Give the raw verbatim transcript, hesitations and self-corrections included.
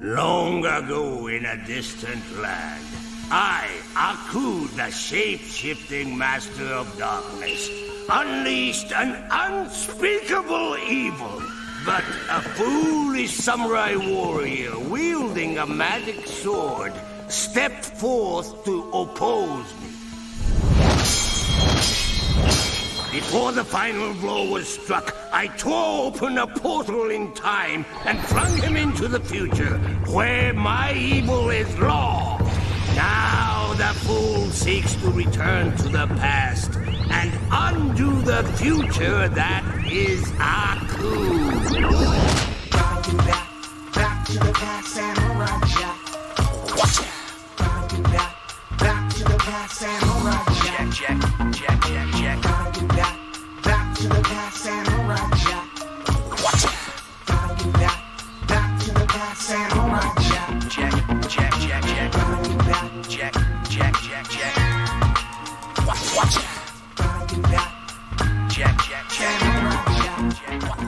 Long ago in a distant land, I, Aku, the shape-shifting master of darkness, unleashed an unspeakable evil. But a foolish samurai warrior wielding a magic sword stepped forth to oppose me. Before the final blow was struck, I tore open a portal in time and flung him into the future, where my evil is law. Now the fool seeks to return to the past and undo the future that is Aku. Back to back, back to the past, Samurai Jack. Back to back, back to the past, Samurai Jack. Jack, Jack, Jack, Jack. Back to back, back to the past, Samurai Jack. Back to back, back to the past, Samurai Jack. Jack, Jack, Jack, Jack. Back to back, Jack, Jack, Jack, Jack. Watch, watch. Jack, Jack, Jack, Jack, Jack.